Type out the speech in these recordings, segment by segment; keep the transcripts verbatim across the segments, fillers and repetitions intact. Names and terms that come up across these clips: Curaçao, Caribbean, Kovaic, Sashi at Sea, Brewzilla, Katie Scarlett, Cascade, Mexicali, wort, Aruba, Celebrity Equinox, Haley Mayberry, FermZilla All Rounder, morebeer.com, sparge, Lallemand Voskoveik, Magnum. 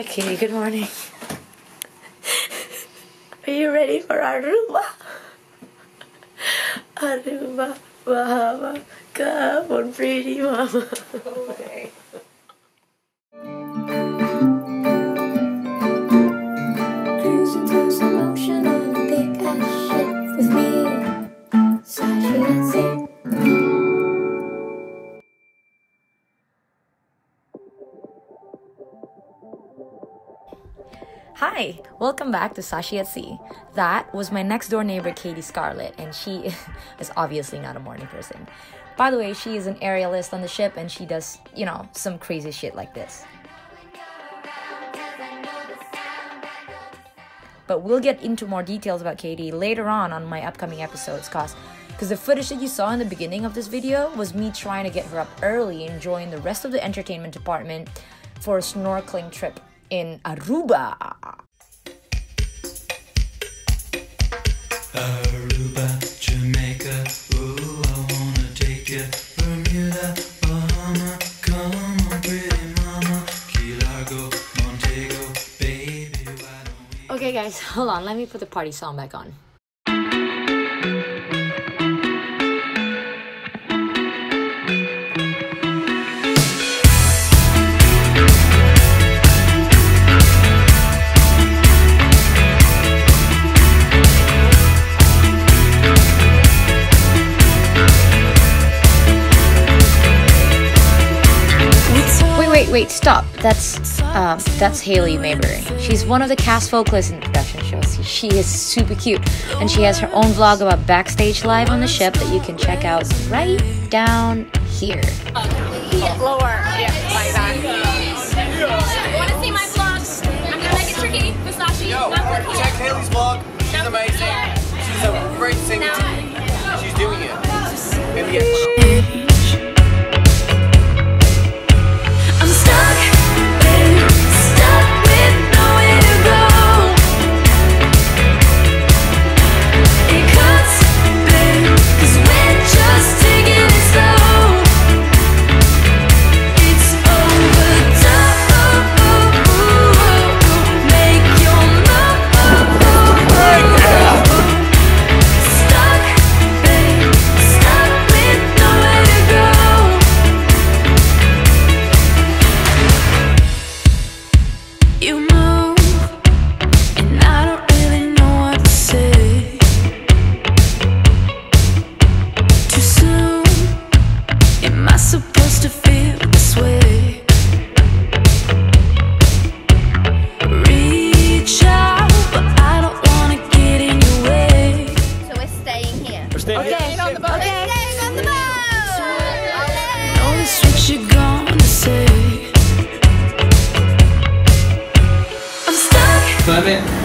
Hi Katie, good morning. Are you ready for Aruba? Aruba, Bahama, come on pretty mama. Okay. Cruising through some ocean on a big ass ship with me, Sashi at Sea. Hi, welcome back to Sashi at Sea. That was my next door neighbor, Katie Scarlett, and she is obviously not a morning person. By the way, she is an aerialist on the ship and she does, you know, some crazy shit like this. But we'll get into more details about Katie later on on my upcoming episodes, cause, cause the footage that you saw in the beginning of this video was me trying to get her up early and join the rest of the entertainment department for a snorkeling trip in Aruba. Aruba, Jamaica, ooh, I wanna take you. Bermuda, Bahama, come on pretty mama. Key Largo, Montego, baby, why don't we... Okay guys, hold on, let me put the party song back on. Wait, wait, stop. That's uh, that's Haley Mayberry. She's one of the cast vocalists in the production shows. She is super cute, and she has her own vlog about backstage live on the ship that you can check out right down here. Get lower. Yeah, like that. Want to see my vlog? I'm gonna make it tricky with Sashi. Yo, check Haley's vlog. She's amazing. She's a great singer. She's doing it. Maybe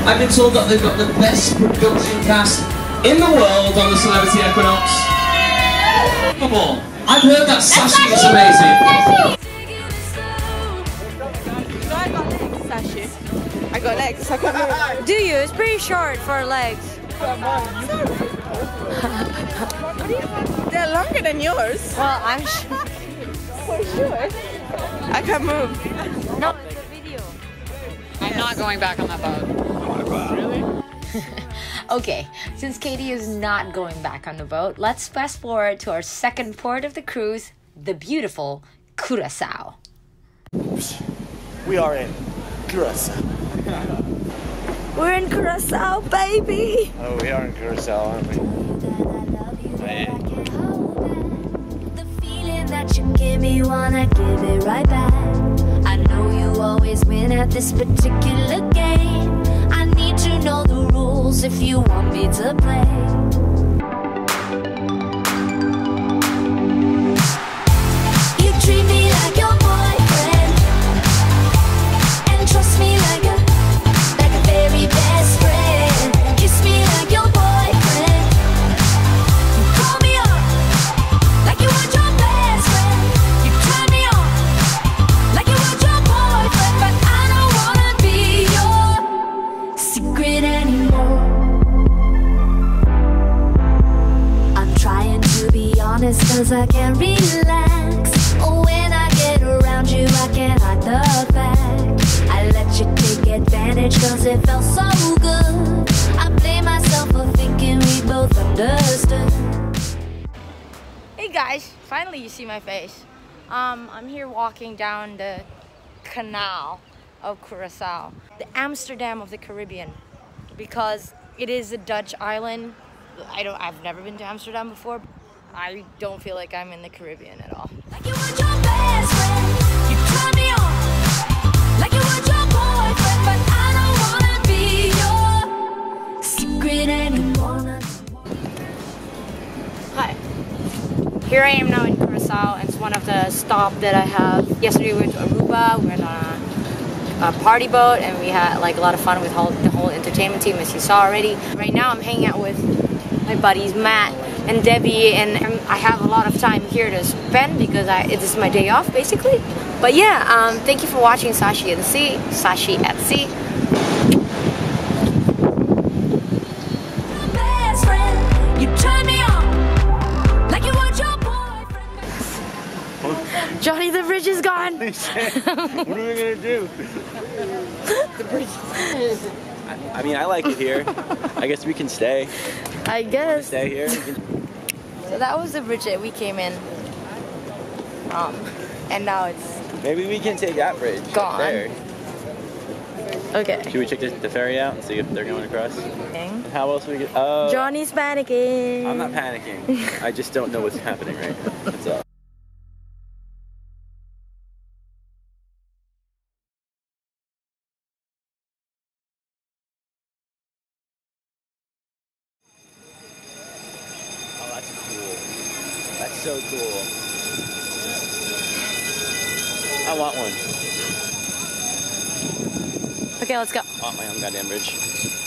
I've been told that they've got the best production cast in the world on the Celebrity Equinox. I've heard that Sashi is amazing. So I got legs, Sashi. I got legs. I got legs. Do you? It's pretty short for legs. They're longer than yours. Well, I'm sure. For sure. I can't move. No, it's a video. I'm not going back on that boat. Really? Okay, since Katie is not going back on the boat, let's fast forward to our second port of the cruise, the beautiful Curaçao. We are in Curaçao. We're in Curaçao, baby! Oh, we are in Curaçao, aren't we? Man. The feeling that you give me, wanna give it right back. I know you always win at this particular game. I need to know the rules if you want me to play. You treat me like your boyfriend, and trust me like a, like a very best friend. Kiss me like your boyfriend, call me up like you were your best friend. You turn me on like you were your boyfriend, but I don't wanna be your secret anymore. I'm trying to be honest cause I can't relax. Oh, when I get around you I can't hide the fact. I let you the advantage, cause it felt so good. I blame myself for thinking we both understood. Hey guys, finally you see my face. Um, I'm here walking down the canal of Curaçao, the Amsterdam of the Caribbean, because it is a Dutch island. I don't, I've never been to Amsterdam before. I don't feel like I'm in the Caribbean at all. Like you want your best friend, you turn me on. Like you want your boyfriend, but I don't wanna be your secret anymore. Hi. Here I am now in Curaçao, and it's one of the stops that I have. Yesterday we went to Aruba, we went on a, a party boat, and we had like a lot of fun with whole, the whole entertainment team, as you saw already. Right now I'm hanging out with my buddies Matt and Debbie, and I have a lot of time here to spend because I, it is my day off basically. But yeah, um, thank you for watching Sashi at Sea. Sashi at Sea. Johnny, the bridge is gone. What are we gonna do? The bridge. I, I mean, I like it here. I guess we can stay. I guess. Stay here. So that was the bridge that we came in from, and now it's. Maybe we can take that bridge. Gone. There. Okay. Should we check the, the ferry out and see if they're going across? Okay. How else we get? Oh. Johnny's panicking. I'm not panicking. I just don't know what's happening right now. That's all. So cool. I want one. Okay, let's go. I want my own goddamn bridge.